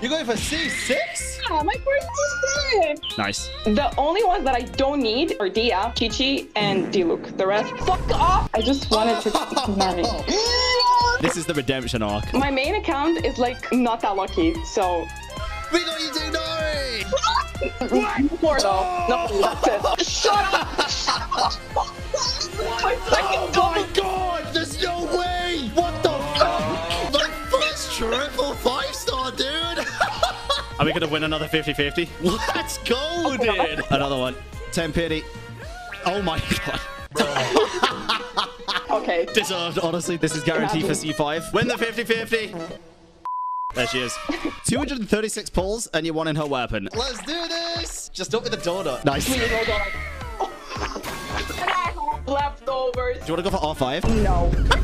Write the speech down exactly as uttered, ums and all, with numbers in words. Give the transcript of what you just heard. You're going for C six? Yeah, my first C six. Nice. The only ones that I don't need are Dia, Chichi, and Diluc. The rest, fuck off. I just wanted to marry. This is the redemption arc. My main account is like not that lucky, so. We got you, Dinari. What? Portal. No, that's it. Shut up. My second oh my god! There's no way! What the fuck? My first triple five star, dude! Are we gonna win another fifty fifty? Let's go, dude! Another one. Ten pity. Oh my god. Bro. Okay. Deserved, honestly. This is guaranteed for C five. Win the fifty fifty! There she is. two hundred thirty-six pulls, and you won in her weapon. Let's do this! Just don't be the donut. Nice. Leftovers. Do you want to go for R five? No.